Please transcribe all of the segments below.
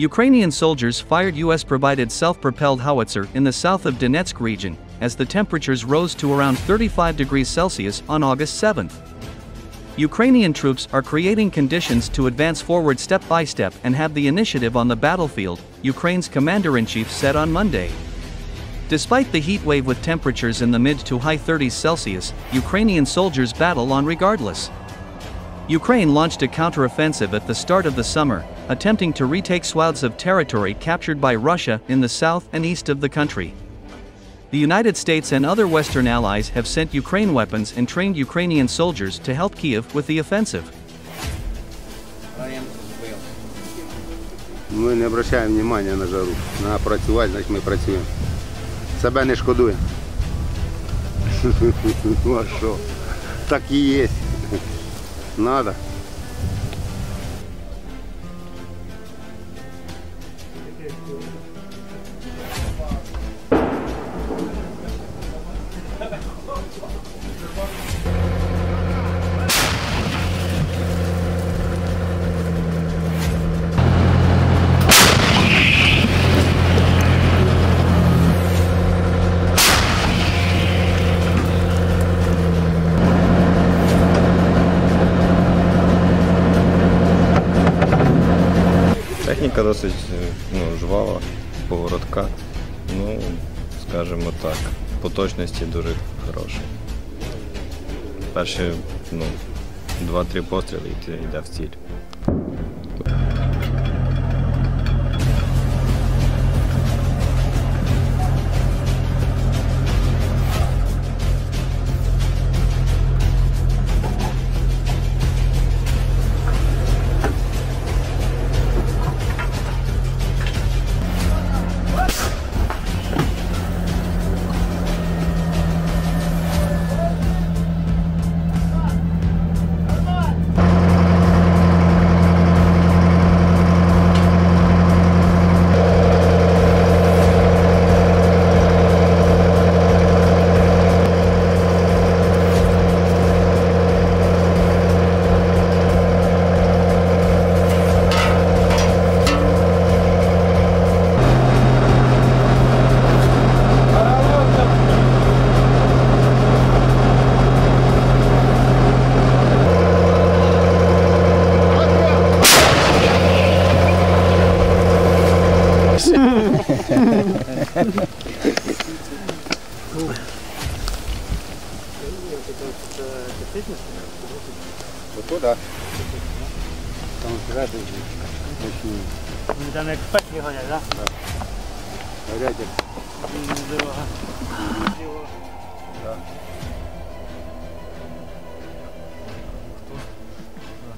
Ukrainian soldiers fired US-provided self-propelled howitzer in the south of Donetsk region, as the temperatures rose to around 35 degrees Celsius on August 7. Ukrainian troops are creating conditions to advance forward step by step and have the initiative on the battlefield, Ukraine's commander-in-chief said on Monday. Despite the heat wave with temperatures in the mid to high 30s Celsius, Ukrainian soldiers battle on regardless. Ukraine launched a counteroffensive at the start of the summer, attempting to retake swaths of territory captured by Russia in the south and east of the country. The United States and other Western allies have sent Ukraine weapons and trained Ukrainian soldiers to help Kyiv with the offensive. Мы не обращаем внимания на жару, на противать, значит мы працюем. Себя не шкодуем. Ну что? Так и есть. Надо. Техніка досить жвава, поворотка, скажімо так, по точності дуже хороша. Перші 2-3 постріли і ти йде в ціль. Там як в пеклі горять, так? Так. Горять як. Дорога. Так.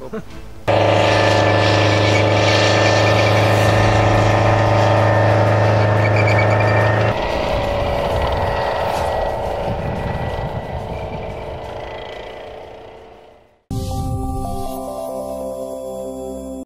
Хто? Хоп.